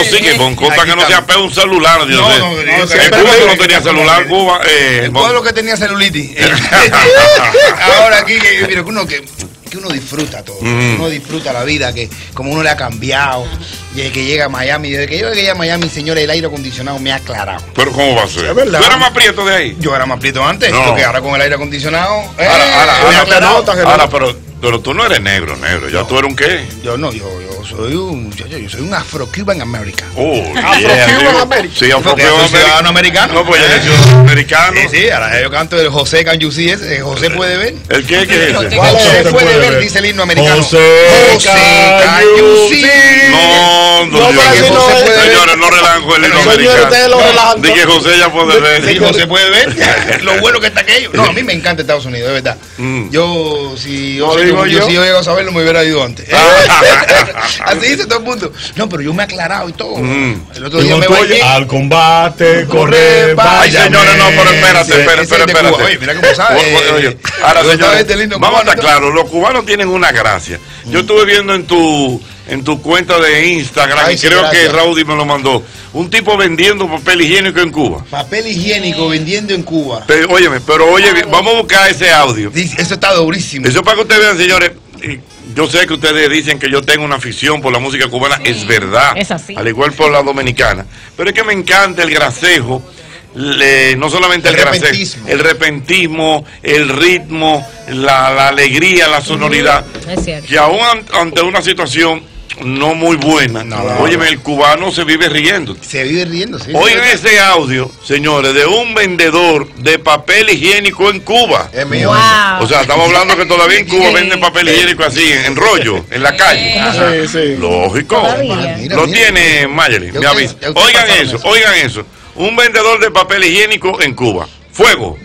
eso sí, que con costa que no se apea un celular. Dios no, no, no, en Cuba no tenía celular, Cuba. En todo lo que tenía celulitis. Ahora aquí, mira, uno que uno disfruta todo, uno disfruta la vida, que como uno le ha cambiado, desde que llega a Miami, desde que yo llegué a Miami, señores, el aire acondicionado me ha aclarado. Pero ¿cómo va a ser? ¿Tú eras más prieto de ahí? Yo era más prieto antes, no, porque ahora con el aire acondicionado, ahora me ha aclarado. Ahora, pero tú no eres negro, ¿ya no, tú eres un qué? Yo no, yo soy un afro-cuban americano. Oh, afro-cuban americano. Sí, afro-cuban ciudadano americano. No, pues yo soy americano. Sí, ahora yo canto el José Canyusi, ese José puede ver. ¿El qué es ese? José puede ver, dice el himno americano. José Canyusi. No, no, señores, no relajan con el himno americano. Dije José ya puede ver. Sí, José puede ver. Lo bueno que está aquello. No, a mí me encanta Estados Unidos, de verdad. Yo, si yo llego a saberlo, me hubiera ido antes. Así dice todo el mundo. No, pero yo me he aclarado y todo. El otro día me voy al combate, correr, vaya. No, pero espérate. Oye, mira cómo sabe. Ahora, señores, vamos a estar claros. Los cubanos tienen una gracia. Yo estuve viendo en tu cuenta de Instagram, ay, sí, creo gracias, que Raudy me lo mandó, un tipo vendiendo papel higiénico en Cuba. Papel higiénico vendiendo en Cuba. Pero, óyeme, vamos a buscar ese audio. Eso está durísimo. Eso para que ustedes vean, señores. Yo sé que ustedes dicen que yo tengo una afición por la música cubana. Sí, es verdad. Es así. Al igual por la dominicana. Pero es que me encanta el gracejo. No solamente el repentismo, el ritmo, la alegría, la sonoridad. Es cierto. Que aún ante una situación no muy buena. Óyeme, el cubano se vive riendo. Se vive riendo, sí. Oigan ese audio, señores, de un vendedor de papel higiénico en Cuba. Es mío. Wow. O sea, estamos hablando que todavía en Cuba venden papel higiénico así, en rollo, en la calle. Sí. Lógico. Lo tiene Mayeli, me avisa. Oigan eso. Un vendedor de papel higiénico en Cuba. Fuego.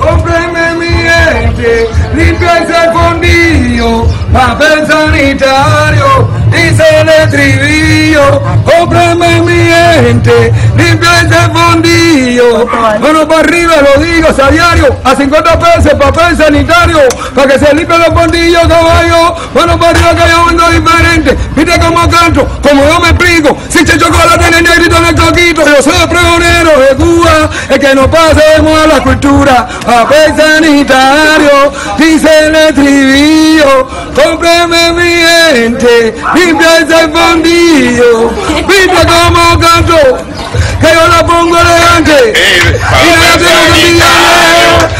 Cómpreme mi gente, limpia ese fondillo, papel sanitario, dice el estribillo. Cómpreme mi gente, limpia ese fondillo. Bueno, para arriba lo digo, a diario, a 50 pesos papel sanitario, para que se limpien los fondillos, caballo. Bueno, para arriba que yo vendo diferente, viste como canto, como yo me explico. Si che chocolate en el negrito, en el coquito, yo soy pregonero de Cuba, es que no pasemos a la cultura. Papel sanitario, dice el estribillo, cómpreme mi gente, limpia ese fondillo, viste como canto, que yo la pongo elegante, y la tengo que mirar,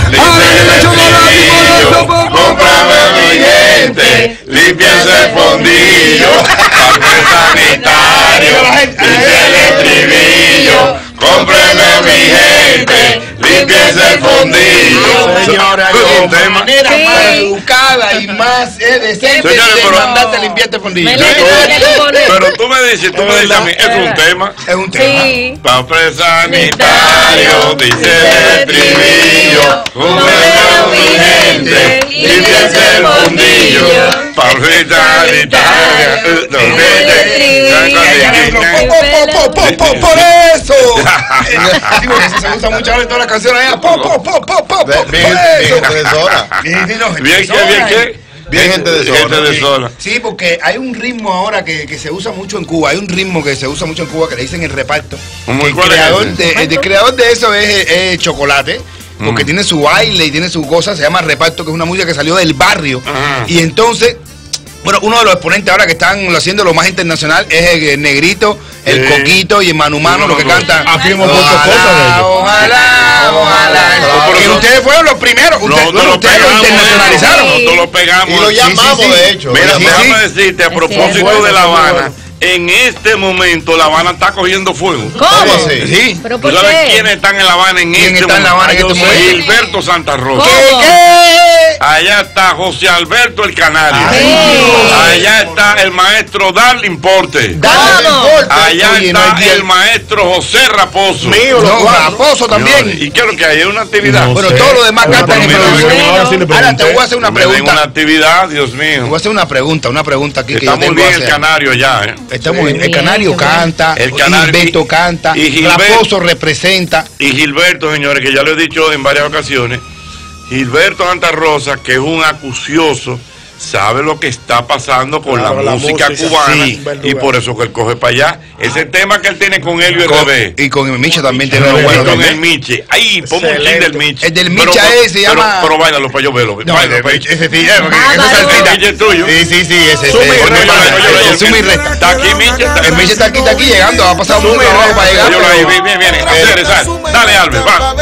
cómprame mi gente, limpia ese fondillo, papel sanitario, dice el estribillo, cómpreme mi gente, limpia ese fondillo. Señora, de manera más educada y más decente de mandarte a limpiar este fondillo. Pero tú me dices a mí, es un tema. Es un tema. Papel sanitario, dice el estribillo, cómpreme mi gente, limpia ese fondillo. Papel sanitario, por eso. Se gusta mucho ahora en todas las canciones. Bien, gente de zona. Sí, porque hay un ritmo ahora que se usa mucho en Cuba. Hay un ritmo que se usa mucho en Cuba que le dicen el reparto. El creador de eso es Chocolate. Porque tiene su baile y tiene su cosa. Se llama Reparto, que es una música que salió del barrio. Y entonces, bueno, uno de los exponentes ahora que están haciendo lo más internacional es el Negrito, el Coquito y el Manumano, lo que cantan. Afirmo muchas cosas. Ojalá. Porque ustedes fueron los primeros. Ustedes lo internacionalizaron. Nosotros lo pegamos. Y lo llamamos, de hecho. Mira, déjame decirte, a propósito de La Habana, en este momento La Habana está cogiendo fuego. ¿Cómo? Sí. ¿Tú sabes quiénes están en La Habana en este momento? Gilberto Santa Rosa. Allá está José Alberto el Canario. Allá está el maestro Darlin Porte. Allá está el maestro José Raposo. Raposo también. Y creo que hay una actividad. Bueno, todos los demás cantan en el. Ahora te voy a hacer una pregunta. Una actividad, Dios mío. Te voy a hacer una pregunta aquí. Está muy bien el Canario allá. El Canario canta. El Gilberto canta. Raposo representa. Y Gilberto, señores, que ya lo he dicho en varias ocasiones. Gilberto Santa Rosa, que es un acucioso, sabe lo que está pasando con la música cubana, sí, y por eso que él coge para allá. Ese tema que él tiene con Elio Revé y con el Micha también tiene lo bueno. Con el Micha. Ahí, ponme un clip del Micha. El del Micha es, se llama... Pero báilalo para yo verlo. Ese sí, ese es tuyo. Sí, sí, sí, ese es Suma y Resta. Está aquí Micha. El Micha está aquí llegando. Ha pasado mucho trabajo para llegar. Viene, viene. Dale, Albert, va.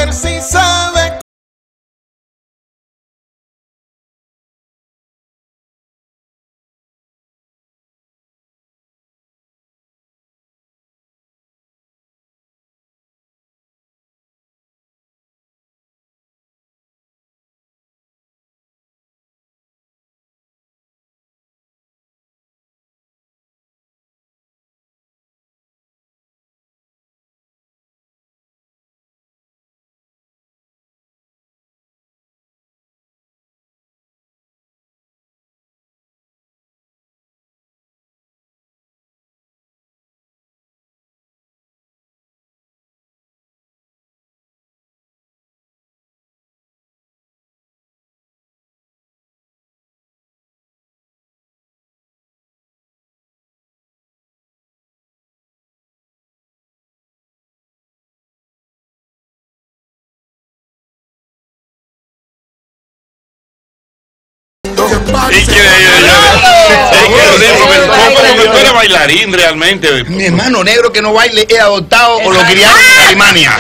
Era bailarín realmente. Mi hermano negro que no baile es adoptado o lo criaron en Alemania.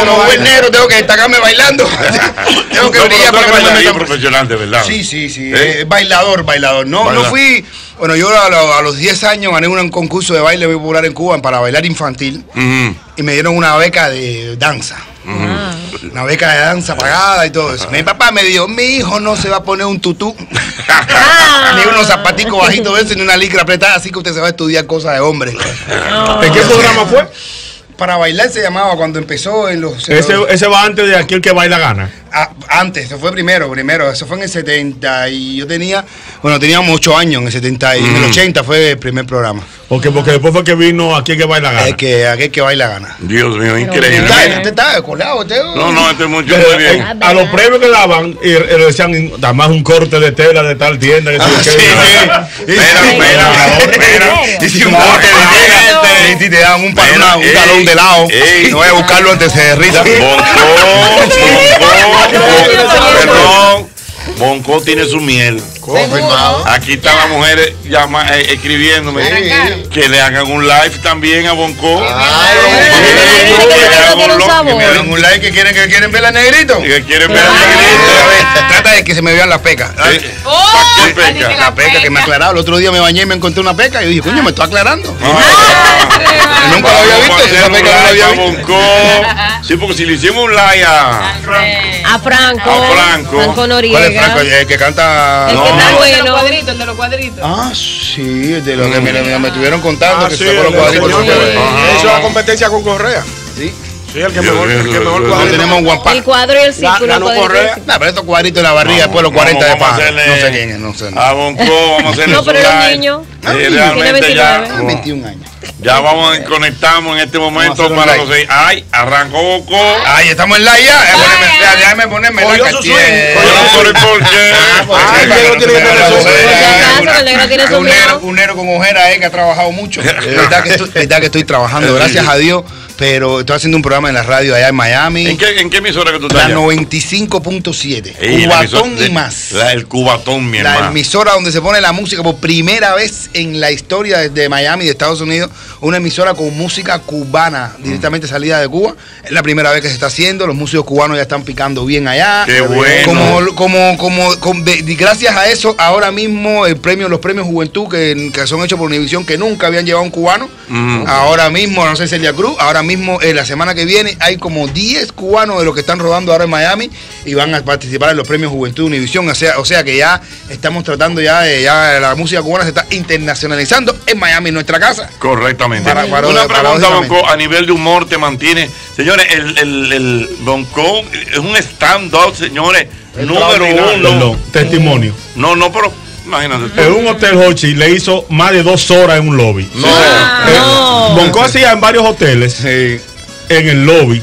Como buen negro tengo que destacarme bailando. Tengo que brillar para que me profesional, de verdad. Sí, sí, sí. Bailador. No fui. Bueno, yo a los 10 años gané un concurso de baile popular en Cuba para bailar infantil y me dieron una beca de danza. Una beca de danza pagada y todo eso. Mi papá me dijo, mi hijo no se va a poner un tutú, ni unos zapaticos bajitos de eso, ni una licra apretada, así que usted se va a estudiar cosas de hombre. ¿De qué programa fue? Para bailar se llamaba cuando empezó en los... Ese va antes de aquel que baila gana. Antes, eso fue primero. Eso fue en el 70 y yo tenía... Bueno, teníamos 8 años en el 70 y en el 80 fue el primer programa. Porque después fue que vino aquel que baila gana. Aquel que baila gana. Dios mío, increíble. ¿Usted estaba descolado? No, este es mucho muy bien. A los premios que daban, le decían, además un corte de tela de tal tienda. Espera. Y si un corte de tela, y te daban un talón de... No voy a buscarlo antes de risa. Bonco tiene su miel. Aquí están las mujeres escribiéndome que le hagan un live también a Bonco. Que hagan un live, que quieren ver a Negrito. Trata de que se me vean las pecas. La peca que me ha aclarado. El otro día me bañé y me encontré una peca y dije, coño, me estoy aclarando. Nunca lo había visto. Esa peca no la había visto. Sí, porque si le hicimos un live a Franco Noriega, el que canta. El de los cuadritos. Ah, sí, el de los que me estuvieron contando, que se fue los cuadritos. Hizo la competencia con Correa. Sí. Sí, el que mejor cuadro. Tenemos un guampá. El cuadro y el círculo. No, pero estos cuadritos en la barriga después los 40 de paz. No sé quién es, no sé. A Bonco, vamos a hacerle. No, pero los niños. Realmente ya. 21 años. Ya vamos a conectarnos en este momento para los 6. Ay, arrancó Bonco. Ay, estamos en la IA. Déjame ponerme la cachete. Ay, negro tiene que tener su miedo. Un negro con ojeras que ha trabajado mucho. Verdad que estoy trabajando, gracias a Dios. Pero estoy haciendo un programa en la radio allá en Miami. ¿En qué emisora que tú estás? La 95.7. Cubatón y más. El Cubatón, mi hermano. La emisora donde se pone la música por primera vez en la historia de Miami, de Estados Unidos. Una emisora con música cubana, directamente salida de Cuba. Es la primera vez que se está haciendo. Los músicos cubanos ya están picando bien allá. ¡Qué bueno! Gracias a eso, ahora mismo los premios Juventud que son hechos por Univision, que nunca habían llevado a un cubano. Ahora mismo, no sé, Celia Cruz, ahora mismo, la semana que viene, hay como 10 cubanos de los que están rodando ahora en Miami y van a participar en los premios Juventud Univisión. O sea que ya estamos tratando ya la música cubana se está internacionalizando en Miami, en nuestra casa. Correctamente. Una pregunta, Bonco, a nivel de humor te mantiene. Señores, el Bonco es un stand-up, señores, el número uno. Testimonio. No, pero... Imagínate. En un hotel Hochi le hizo más de 2 horas en un lobby. Bonco hacía en varios hoteles en el lobby.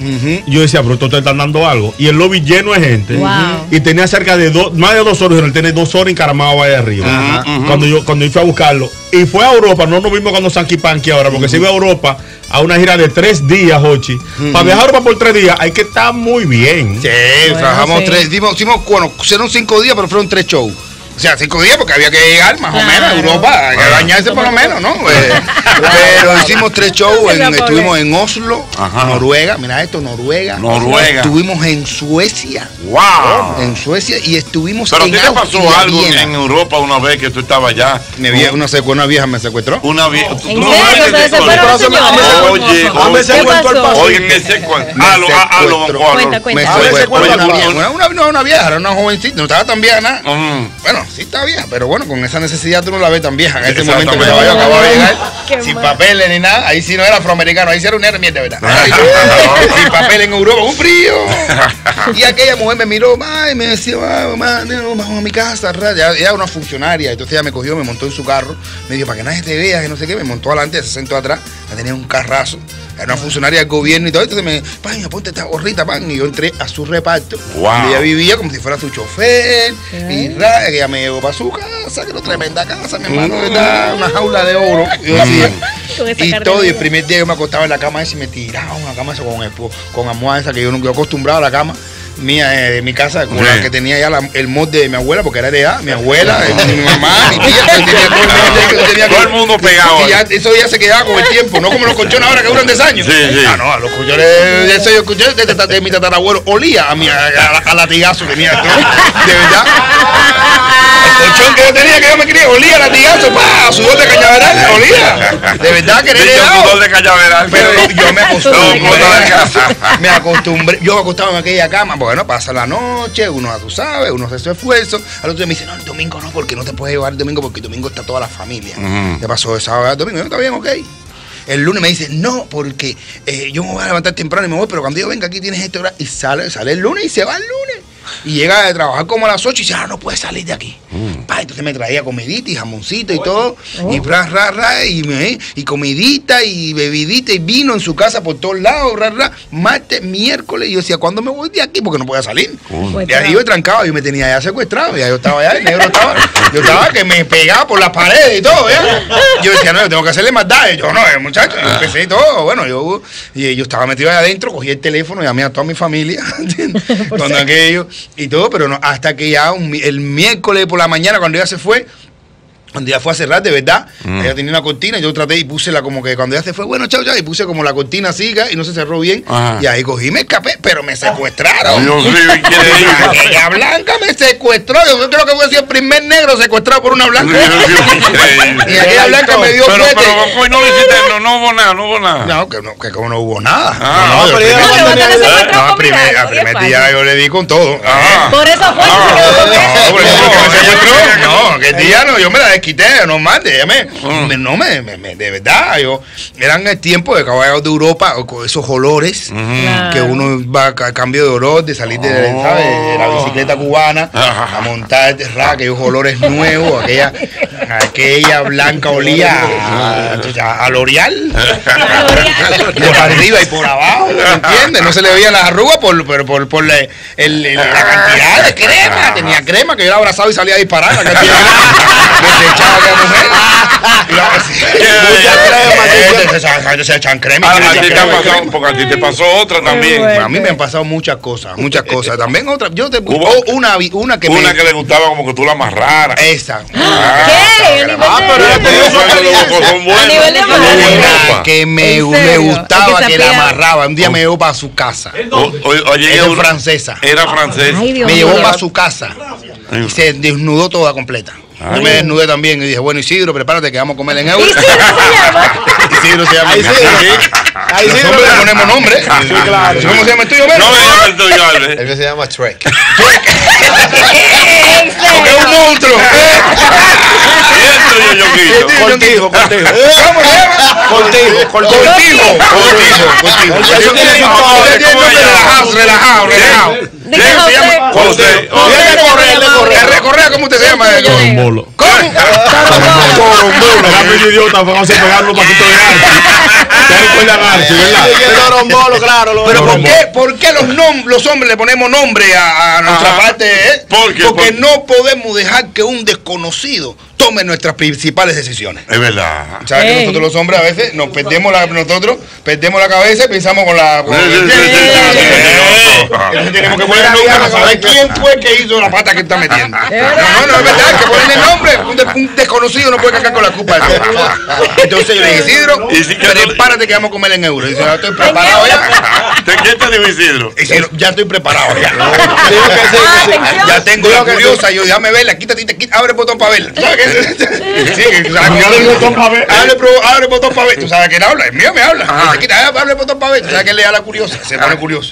Y yo decía, pero ustedes están dando algo. Y el lobby lleno de gente. Wow. Y tenía cerca de más de 2 horas, él tenía 2 horas encaramado ahí arriba. Cuando yo fui a buscarlo. Y fue a Europa, no nos vimos cuando Sanky Panky ahora, porque se iba a Europa a una gira de 3 días, Hochi. Para viajar a Europa por 3 días hay que estar muy bien. Sí, bueno, trabajamos sí. 3, bueno, fueron 5 días, pero fueron 3 shows. O sea, 5 días porque había que llegar más o menos a Europa, hay que bañarse por lo menos, ¿no? Pero hicimos 3 shows, estuvimos en Oslo, Noruega, mira esto, Noruega. Estuvimos en Suecia. ¡Wow! En Suecia y estuvimos en Austria. ¿Pero a ti te pasó algo en Europa una vez que tú estabas allá? Una vieja me secuestró. ¿Una vieja? Una vieja, era una jovencita, no estaba tan vieja nada. Bueno, sí está vieja, pero bueno, con esa necesidad tú no la ves tan vieja. En ese momento que yo acababa de llegar, sin papeles ni nada, ahí sí no era afroamericano, ahí sí era un negro, mierda, ¿verdad? Sin papel en Europa, un frío. Y aquella mujer me miró, y me decía, vamos a mi casa, ella era una funcionaria, entonces ella me cogió, me montó en su carro, me dijo, para que nadie te vea, que no sé qué, me montó adelante, se sentó atrás, la tenía un carrazo. Era una funcionaria del gobierno y todo, entonces me dijo, ponte esta gorrita, pan, y yo entré a su reparto. Wow. Y ella vivía como si fuera su chofer, y ella me llevó para su casa, que era una tremenda casa, mi hermano, una jaula de oro. Y todo, y el primer día yo me acostaba en la cama esa y me tiraba una cama esa con almohada esa que yo nunca acostumbraba a la cama mía de mi casa, como la que tenía ya el molde de mi abuela, porque era heredada, mi abuela, mi mamá, mi tía, todo el mundo pegado. Eso ya se quedaba con el tiempo, no como los colchones ahora que duran 10 años. Ah, no, los colchones, eso yo escuché de mi tatarabuelo, olía a latigazo tenía, de verdad. El colchón que yo tenía, que yo me quería, olía a latigazo, pa, sudor de cañaveral, olía. De verdad que era heredado. Sudor de cañaveral. Pero yo me acostumbré. Me acostumbré, yo me acostaba en aquella cama. Bueno, pasa la noche, uno tú sabes, uno hace su esfuerzo. Al otro día me dice, no, el domingo no, porque no te puedes llevar el domingo, porque el domingo está toda la familia. ¿Te pasó de sábado al domingo? Está bien, ok. El lunes me dice, no, porque yo me voy a levantar temprano y me voy, pero cuando yo venga aquí tienes esto. Y sale el lunes y se va el lunes. Y llega de trabajar como a las 8 y dice, no puedes salir de aquí. Entonces me traía comidita y jamoncito y todo. Y comidita y bebidita y vino en su casa por todos lados. Martes, miércoles. Y yo decía, ¿cuándo me voy de aquí? Porque no podía salir. Y ahí yo trancaba, yo me tenía ya secuestrado. Ya yo estaba allá, el negro estaba. Yo estaba que me pegaba por las paredes y todo. Yo decía, no, yo tengo que hacerle maldad. Y yo, no, muchacho, yo empecé y todo. Bueno, yo estaba metido allá adentro, cogí el teléfono, llamé a toda mi familia. Cuando aquello. Y todo, pero no, hasta que ya el miércoles por la mañana, cuando ella se fue, cuando ella fue a cerrar, de verdad, ella tenía una cortina, yo traté y puse la como que cuando ella se fue, bueno, chao, chao, y puse como la cortina así y no se cerró bien, y ahí cogí, me escapé, pero me secuestraron. Dios mío, ella blanca me secuestró, yo creo que fue el primer negro secuestrado por una blanca. Y aquella blanca me dio fuerte. Pero no visité, no hubo nada, no hubo nada. No, que como no hubo nada. No, al primer día yo le di con todo. Por eso fue que se secuestró. No, aquel día no, yo me la quité, no mande, de verdad, eran el tiempo de caballos de Europa, con esos olores, que uno va a cambio de olor, de salir de la bicicleta cubana, a montar aquellos olores nuevos, aquella blanca olía a L'Oreal, por arriba y por abajo, ¿entiendes? No se le veían las arrugas por la cantidad de crema, tenía crema, que yo la abrazaba y salía a disparar, la cantidad de echaba que mujer. Se echan crema. Porque a ti te pasó otra también. A mí me han pasado muchas cosas. También otra. Yo te una que le gustaba como que tú la amarraras. Esa. Que me gustaba que la amarraba. Un día me llevó para su casa. Era francesa. Me llevó para su casa. Y se desnudó toda completa. Yo me desnudé también y dije, bueno, Isidro, prepárate que vamos a comer en euros. Isidro se llama. Isidro. Nosotros le ponemos nombre. ¿Cómo se llama el tuyo, Melo? No me llama el tuyo, Albert. El que se llama Trek. Porque es un monstruo. Cortijo. ¿Cómo se llama? Cortijo. Relajado. Correa, ¿cómo usted se llama? Con Corombolo, idiota, vamos a pegar unos paquitos de Arce. ¿Verdad? Claro. Pero ¿por qué los hombres le ponemos nombre a nuestra parte? Porque no podemos dejar que un desconocido tome nuestras principales decisiones. Es verdad. ¿Sabes que nosotros los hombres a veces nos perdemos la cabeza y pensamos con la... Entonces tenemos que poner nombre para saber quién fue que hizo la pata que está metiendo. No, es verdad, que ponen el nombre. Un desconocido no puede cagar con la culpa de todo. Entonces yo le dije, Isidro, prepárate que vamos a comer en euros. Dice, ya estoy preparado ya. ¿Qué te dijo Isidro? Isidro, ya estoy preparado ya. Ya tengo la curiosa, yo déjame verla, quítate, abre el botón para verla. Abre el botón para ver. Tú sabes que él habla, el mío me habla. Abre el botón para ver. Tú sabes que él le da la curiosa, se pone curioso.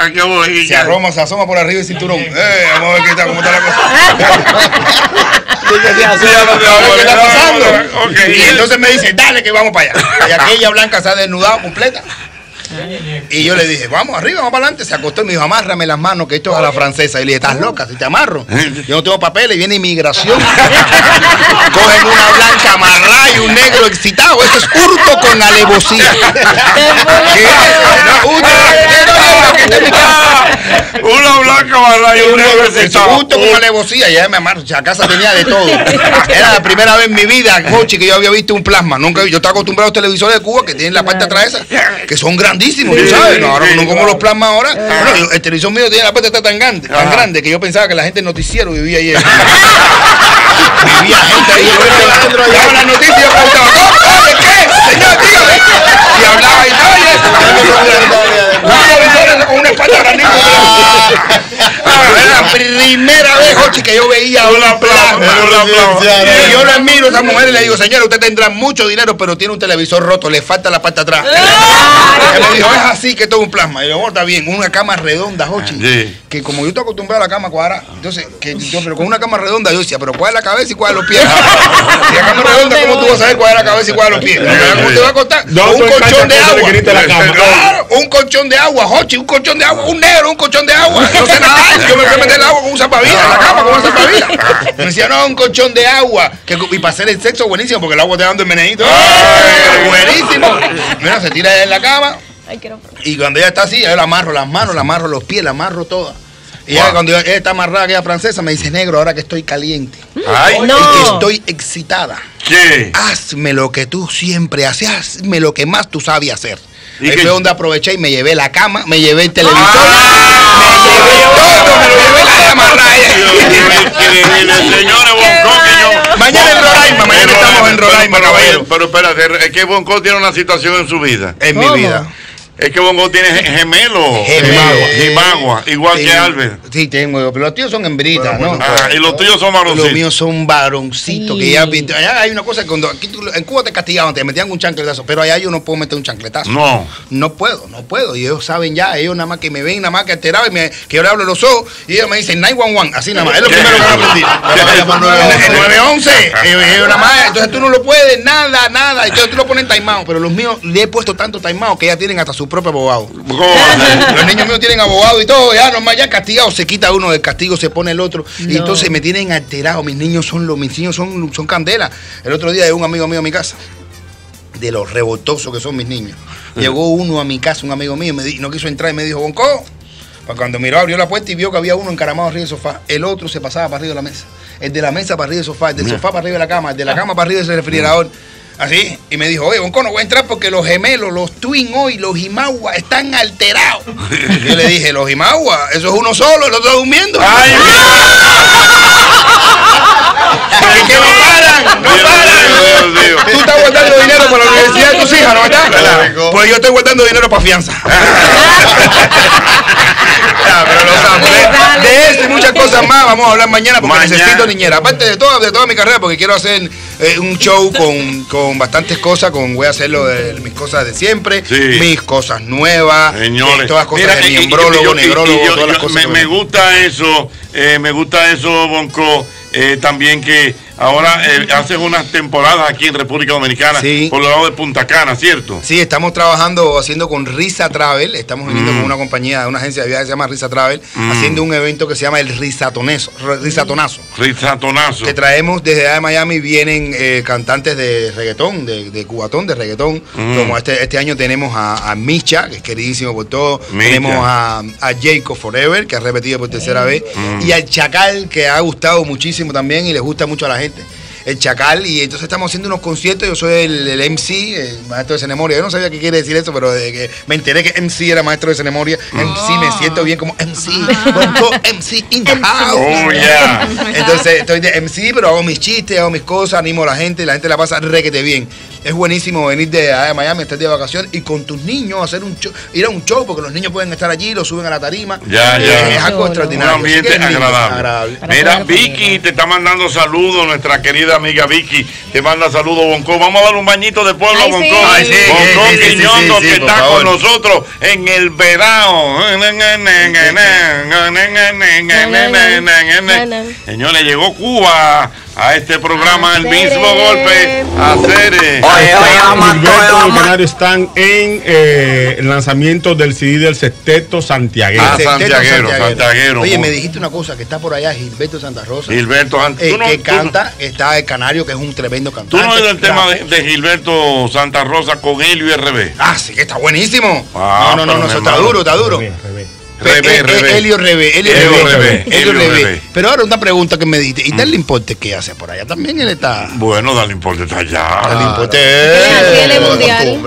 Se arroma, se asoma por arriba el cinturón. Vamos a ver qué está, cómo está la cosa. Y entonces me dice, dale que vamos para allá. Y aquella blanca se ha desnudado completa. Y yo le dije, vamos arriba, vamos para adelante. Se acostó y me dijo, amárrame las manos, que esto es a la francesa. Y le dije, estás loca, si te amarro. Yo no tengo papeles, viene inmigración. Cogen una blanca amarrada y un negro excitado. Esto es hurto con alevosía. Una blanca amarrada y un negro excitado. Hurto con alevosía. Y ella me amarró. La casa tenía de todo. Era la primera vez en mi vida, Mochi, que yo había visto un plasma. Nunca, yo estaba acostumbrado a los televisores de Cuba que tienen la parte atrás esa, que son grandes. ¿Tú sabes? No, ahora no como los plasmas ahora. Bueno, el televisor mío tiene la puerta tan grande que yo pensaba que la gente del noticiero vivía ahí. Vivía gente ahí. Daba las noticias y yo preguntaba, ¿cómo? ¿De qué? Señor, dígame. Y hablaba y con una espalda grandísima. Era la primera vez, Jochi, que yo veía una plasma. Y yo la miro a esa mujer y le digo, señora, usted tendrá mucho dinero, pero tiene un televisor roto, le falta la parte atrás. Me dijo, es así que todo un plasma. Y yo, está bien, una cama redonda, Jochi. Sí. Que como yo estoy acostumbrado a la cama cuadrada, entonces, pero con una cama redonda, yo decía, pero ¿cuál es la cabeza y cuál es los pies? Si la cama redonda, ¿cómo tú vas a saber cuál es la cabeza y cuál es los pies? ¿Cómo te va a costar? Un colchón de agua. Claro, un colchón de agua, Jochi, un colchón de agua, un negro, un colchón de agua. No sé nada, yo me fui a meter el agua con un zapavidas, la cama con un zapavidas. Me decía, no, un colchón de agua. Y para hacer el sexo, buenísimo, porque el agua te va dando el meneíto. Buenísimo. Mira, se tira en la cama. Y cuando ella está así, yo la amarro las manos, la amarro los pies, la amarro toda. Y ella, cuando ella está amarrada, aquella francesa, me dice, negro, ahora que estoy caliente, ay, no, y que estoy excitada, ¿qué? Hazme lo que tú siempre haces, hazme lo que más tú sabes hacer. Y ahí fue donde aproveché y me llevé la cama, me llevé el televisor, me llevé todo, me llevé la cama raya. Mañana en Roraima, mañana estamos en Roraima, caballero. Pero espérate, es que Bonco tiene una situación en su vida. En mi vida. Es que Bonco tiene gemelos. Jimagua, igual que Albert. Sí, tengo, pero los tuyos son hembritas, ¿no? Y los tuyos son varoncitos. Los míos son varoncitos. Sí. Que ya, allá hay una cosa que cuando aquí en Cuba te castigaban, te metían un chancletazo, pero allá yo no puedo meter un chancletazo. No. No puedo. Y ellos saben ya, ellos nada más que me ven, nada más que alterado, que yo le hablo los ojos, y ellos me dicen 911, así nada más. Es lo primero que aprendí. En 911, ellos nada más. Entonces tú no lo puedes, nada. Entonces tú lo pones taimado, pero los míos le he puesto tanto taimado que ya tienen hasta su propio abogado. Los niños míos tienen abogado y todo, ya nomás ya castigado, se quita uno del castigo, se pone el otro. No. Y entonces me tienen alterado, mis niños son candela. El otro día llegó un amigo mío a mi casa, de los revoltosos que son mis niños. Llegó uno a mi casa, un amigo mío, no quiso entrar y me dijo, Bonco. Cuando miró, abrió la puerta y vio que había uno encaramado arriba del sofá. El otro se pasaba para arriba de la mesa. El de la mesa para arriba del sofá, el del sofá para arriba de la cama, el de la cama para arriba del refrigerador. Así, y me dijo, oye, Bonco, no voy a entrar porque los gemelos, los twin hoy, los Jimagua, están alterados. Yo le dije, los Jimagua, eso es uno solo, el otro durmiendo. ¡Ay, es que no paran! Dios. Tú estás guardando dinero para la universidad de tus hijas, ¿no verdad? Pues yo estoy guardando dinero para fianza. De eso y muchas cosas más vamos a hablar mañana porque necesito niñera. Aparte de toda mi carrera, porque quiero hacer un show con bastantes cosas. Voy a hacerlo de mis cosas de siempre, sí, mis cosas nuevas, señores, todas las cosas. Mira, de miembrólogo, negrólogo, todas las cosas. Me gusta eso, Bonco, también que ahora haces unas temporadas aquí en República Dominicana, sí, por el lado de Punta Cana, ¿cierto? Sí, estamos trabajando, haciendo con Risa Travel, estamos viniendo con una compañía, una agencia de viajes que se llama Risa Travel, haciendo un evento que se llama el Risatonazo. Que traemos desde allá de Miami, vienen cantantes de reggaetón, de cubatón, de reggaetón, como este año tenemos a Micha, que es queridísimo por todo, tenemos a Jacob Forever, que ha repetido por tercera vez, y al Chacal, que ha gustado muchísimo también y les gusta mucho a la gente, el Chacal, y entonces estamos haciendo unos conciertos. Yo soy el MC, el maestro de ceremonia. Yo no sabía qué quiere decir eso, pero desde que me enteré que MC era maestro de ceremonia, MC, me siento bien como MC, Bonco MC in the house. Oh, yeah. Entonces estoy de MC, pero hago mis chistes, hago mis cosas, animo a la gente, y la gente la pasa requete bien. Es buenísimo venir de Miami, estar de vacaciones y con tus niños hacer un show, ir a un show, porque los niños pueden estar allí, los suben a la tarima. Es algo extraordinario. Un ambiente agradable. Mira, Vicky te está mandando saludos, nuestra querida amiga Vicky te manda saludos, Bonco. Vamos a dar un bañito de pueblo a Bonco. Bonco Quiñongo, que está con nosotros en el verano. Señores, llegó Cuba a este programa, el mismo golpe a Cere. Gilberto y el Canario están en el lanzamiento del CD del Sexteto Santiaguero. Santiaguero. Oye, me dijiste una cosa, que está por allá Gilberto Santa Rosa. Que canta, está el Canario, que es un tremendo cantante. ¿Tú no oído el tema de Gilberto Santa Rosa con Elio Revé? Ah, sí, que está buenísimo. No, está duro, está duro. Elio Revé. Pero ahora una pregunta que me diste, ¿y Darlin Porte qué hace por allá? También él está. Bueno, Darlin Porte está allá. Darlin Porte es mundial.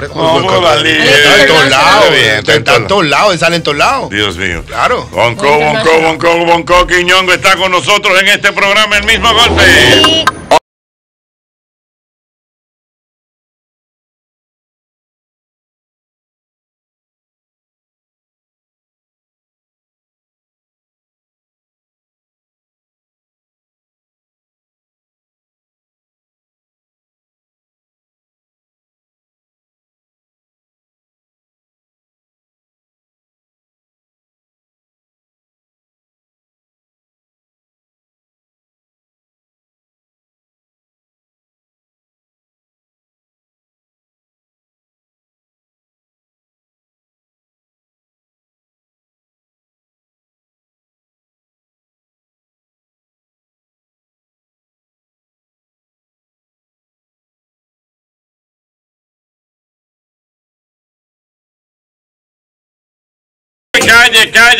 Está en todos lados, sale en todos lados. Dios mío. Claro. Bonco Quiñongo está con nosotros en este programa, el mismo golpe.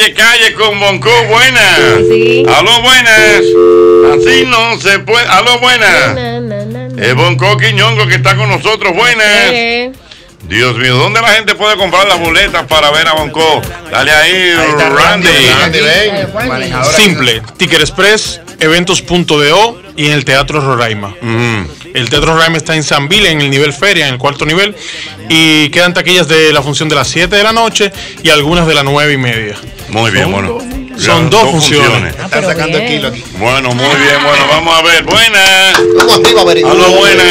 Calle con Bonco, buenas. Aló, buenas. Así no se puede. Aló, buenas. Es Bonco Quiñongo que está con nosotros, buenas. Dios mío, ¿dónde la gente puede comprar las boletas para ver a Bonco? Dale ahí, Randy. Simple, Ticket Express, eventos.do y en el Teatro Roraima. El Teatro Roraima está en San Bill, en el nivel feria, en el cuarto nivel, y quedan taquillas de la función de las 7 de la noche y algunas de las 9:30. Muy bien, bueno. Son dos funciones. Están sacando el kilo aquí. Bueno, muy bien, bueno, vamos a ver. Buenas. Aló, buenas.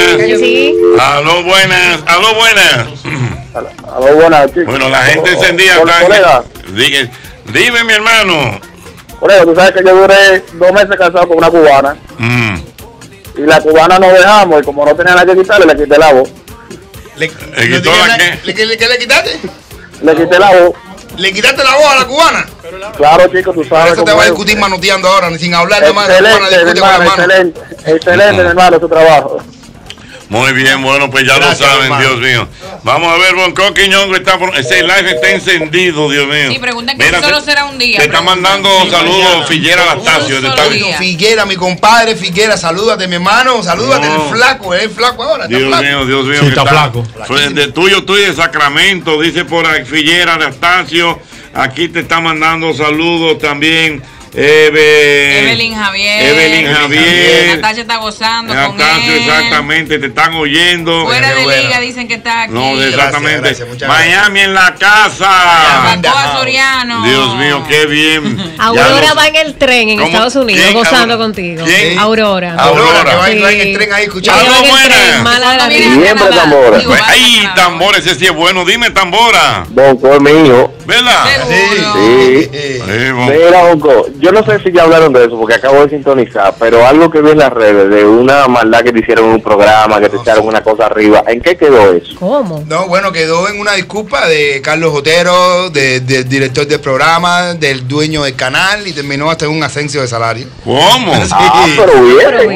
Aló, buenas. Aló, buenas. Aló, buenas. Bueno, la gente encendida. Dime, mi hermano. Colega, tú sabes que yo duré 2 meses casado con una cubana. Y la cubana nos dejamos, y como no tenía nada que quitarle, le quité la voz. ¿Qué le quitaste? Le quité la voz. ¿Le quitaste la voz a la cubana? Claro, chico, tú sabes. Eso te va a discutir manoteando ahora, sin hablar de más. Excelente, hermano, tu trabajo. Muy bien, bueno, pues ya lo saben, hermano. Dios mío. Vamos a ver, Bonco Quiñongo está por... Ese live está encendido, Dios mío. Sí, pregunten que solo será un día. Te está mandando saludos, Figuera Lastacio. Figuera, mi compadre, Figuera, salúdate, mi hermano, salúdate, el flaco, es flaco ahora. Dios mío. Sí, está flaco. De tuyo, estoy de Sacramento, dice por ahí, Figuera Lastacio. Aquí te está mandando saludos también. Evelyn Javier. Natalia está gozando con él. Exactamente, te están oyendo. Fuera de liga dicen que está aquí. No, exactamente. Gracias, Miami en la casa. Soriano. Dios mío, qué bien. Aurora va en el tren en Estados Unidos, gozando contigo. Aurora. Que va en el tren ahí escuchando. Siempre Tambora. Ay, Tambora, ese sí es bueno. Dime, Tambora. Bonco es mi hijo. ¿Verdad? Sí. Mira, Bonco, yo no sé si ya hablaron de eso porque acabo de sintonizar, pero algo que vi en las redes de una maldad que te hicieron en un programa, que te echaron una cosa arriba. ¿En qué quedó eso? ¿Cómo? No, bueno, quedó en una disculpa de Carlos Otero, del director del programa, del dueño del canal, y terminó hasta en un ascenso de salario. ¿Cómo? Sí. Ah, pero bien. Pero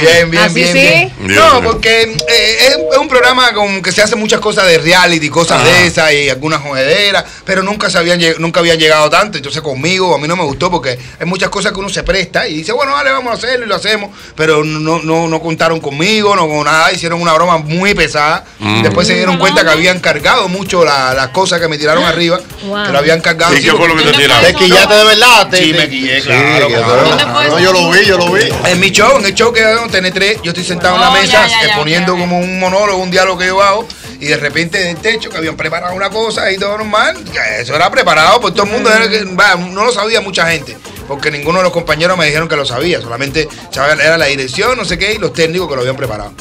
bien, bien. No, porque es un programa con que se hacen muchas cosas de reality, cosas de esas y algunas jodederas, pero nunca habían llegado tanto. Entonces conmigo, a mí no me gustó porque hay muchas cosas que uno se presta y dice, bueno, vale, vamos a hacerlo y lo hacemos, pero no contaron conmigo, no con nada, hicieron una broma muy pesada. Después se dieron cuenta que habían cargado mucho las cosas que me tiraron arriba, que lo habían cargado. ¿Y qué fue lo que te tiraron? Te quillaste de verdad. Sí, me quillé, claro. No, yo lo vi. En mi show, en el show que tener tres, yo estoy sentado en la mesa poniendo como un monólogo, un diálogo que yo hago, y de repente en el techo que habían preparado una cosa y todo normal, eso era preparado por todo el mundo, no lo sabía mucha gente, porque ninguno de los compañeros me dijeron que lo sabía, solamente era la dirección, no sé qué, y los técnicos que lo habían preparado.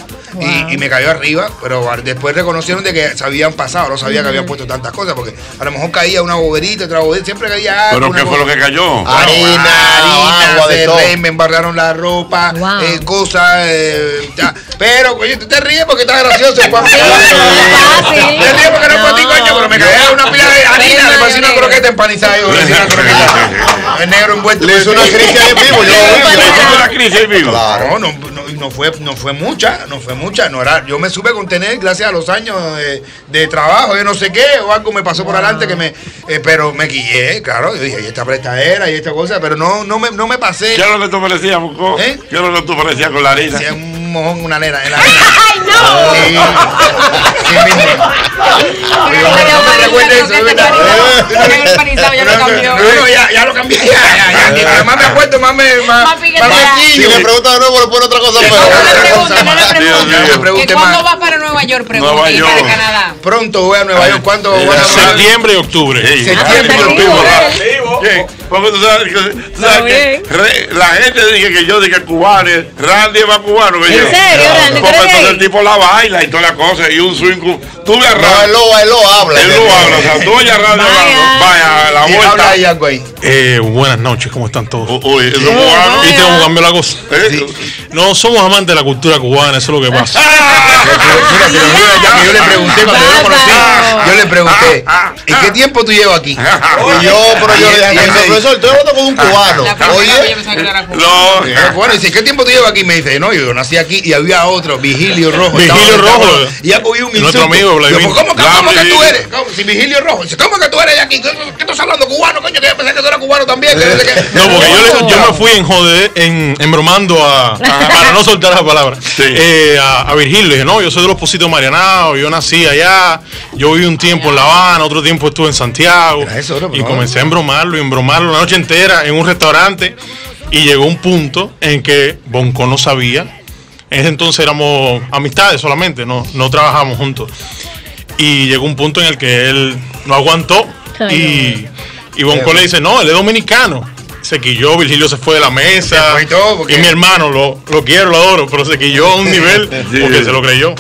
Y me cayó arriba, pero después reconocieron de que se habían pasado, no sabía que habían puesto tantas cosas, porque a lo mejor caía una boberita, otra boberita, siempre caía algo. ¿Pero qué fue lo que cayó? Harina, agua de rey, me embarraron la ropa, cosas, pero coño, tú te ríes porque estás gracioso. Te ríes porque no fue a ti, coño, pero me caía una pila de harina, le pasé una croqueta empanizada, yo le hice una croqueta. El negro envuelto. Le hizo una crisis ahí vivo, yo le hice una crisis ahí vivo. Claro, no fue mucha, no era, yo me supe contener gracias a los años de trabajo, yo no sé qué, o algo me pasó por adelante que pero me guillé, claro, yo dije, y esta prestadera y esta cosa, pero no me pasé. ¿Qué es lo que tú parecías, Bonco? ¿Qué es lo que tú parecías con la harina? Sí, un mojón, una nena en la harina. ¡Ay, no! Sí, no me recuerdo eso, ya lo cambié, ya. Más me acuerdo, más me... Si me preguntas de nuevo, le pone otra cosa. No le pregunte más. ¿Cuándo vas para Nueva York? Nueva York. ¿Y para Canadá? Pronto voy a Nueva York. ¿Cuándo voy a Nueva York? Septiembre y octubre. Septiembre y octubre. Porque tú sabes que la gente dice que yo dije cubano, Randy va cubano. ¿En serio, Randy? Porque entonces el tipo la baila y todas las cosas y un swing. Tú ves a Randy. Él lo habla. O sea, tú oyes a Randy hablando. Vaya, la vuelta. Habla ahí algo ahí. Buenas noches, ¿cómo están todos? Oye, ¿viste cómo cambió la cosa? No somos amantes de la cultura cubana, eso es lo que pasa. Yo le pregunté cuando yo lo conocí, ¿en qué tiempo tú llevas aquí? Y yo le dije, profesor, tú eres con un cubano. Oye, bueno, dice, ¿qué tiempo tú llevas aquí? Me dice, no, yo nací aquí y había otro, Virgilio Rojo. Virgilio Rojo. Y ya cogí un insulto. ¿Cómo que tú eres? Si Virgilio Rojo, dice, ¿cómo que tú eres de aquí? ¿Qué estás hablando cubano, coño? Que yo pensé que tú eras cubano también. No, porque yo me fui en joder, en bromando para no soltar las palabras, a Virgilio. Le dije, no, yo soy de los Positos Marianados, yo nací allá, yo viví un tiempo en La Habana, otro tiempo estuve en Santiago, y comencé a embromarlo una noche entera en un restaurante, y llegó un punto en que Bonco no sabía. En ese entonces éramos amistades solamente, no trabajamos juntos, y llegó un punto en el que él no aguantó, y Bonco le dice, no, él es dominicano. Se quilló, Virgilio se fue de la mesa. Y mi hermano, lo quiero, lo adoro, pero se quilló a un nivel porque se lo creyó.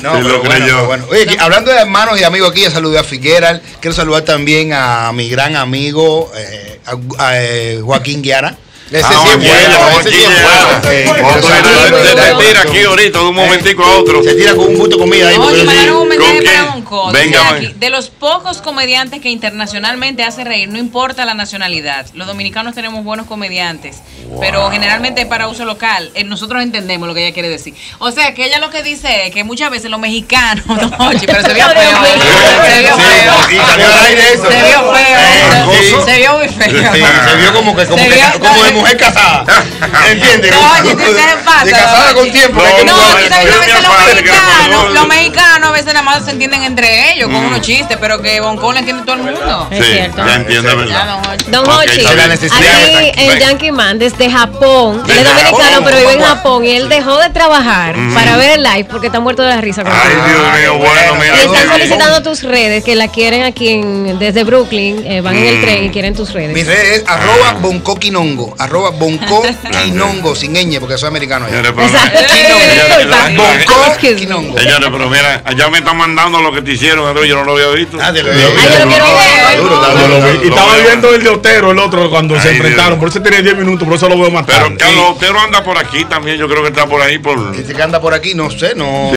Bueno. Oye, hablando de hermanos y amigos, aquí ya saludé a Figueras. Quiero saludar también a mi gran amigo Joaquín Guiara. Ese sí es bueno. Se tira aquí ahorita de un momentico a otro. Se tira con un gusto de comida ahí. Oye, mandaron un mensaje para Bonco. De los pocos comediantes que internacionalmente hace reír, no importa la nacionalidad. Los dominicanos tenemos buenos comediantes, pero generalmente para uso local. Nosotros entendemos lo que ella quiere decir. O sea, que ella lo que dice es que muchas veces los mexicanos, pero se vio feo. Y salió al aire eso. Se vio muy feo. Se vio como que mujer casada, ¿entiendes? De casada con tiempo. Los mexicanos a veces nada más se entienden entre ellos con unos chistes, pero que Bonco le entiende todo el mundo. Es cierto. Ya entiende, ¿verdad? Don Hochi, aquí el Yankee Man desde Japón, él es dominicano pero vive en Japón, y él dejó de trabajar para ver el live porque está muerto de la risa. Ay, Dios mío, bueno, mira. Le están solicitando tus redes, que la quieren aquí desde Brooklyn, van en el tren y quieren tus redes. Mi red es @BoncoQuinongo. @BoncoQuinongo sin ñeñe, porque soy americano. Bonco Quiñongo. Señores, pero mira, allá me están mandando lo que te hicieron, yo no lo había visto. Ah, yo lo vi. Y estaba viendo el de Otero, el otro, cuando se enfrentaron. Por eso tiene 10 minutos, por eso lo veo más tarde. Pero Carlos Otero anda por aquí también, yo creo que está por ahí. ¿Este que anda por aquí? No sé, no.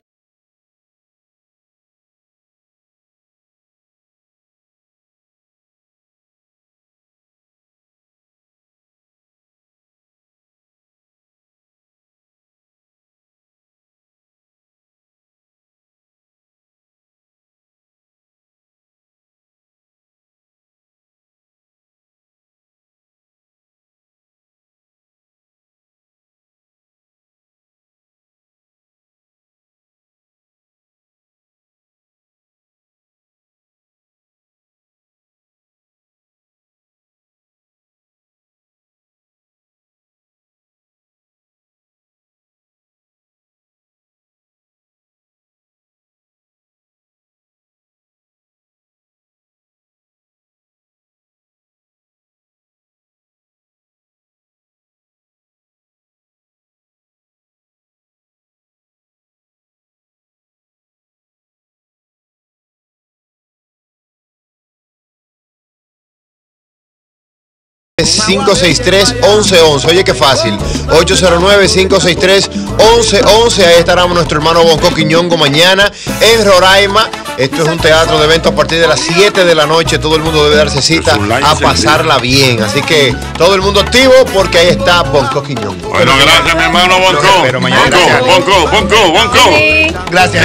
...563-1111... Oye, qué fácil. 809-563-1111... Ahí estará nuestro hermano Bonco Quiñongo mañana en Roraima. Esto es un teatro de eventos a partir de las 7 de la noche. Todo el mundo debe darse cita a pasarla bien. Así que todo el mundo activo, porque ahí está Bonco Quiñongo. Bueno, gracias mi hermano Bonco. Bonco, Bonco, Bonco. Gracias.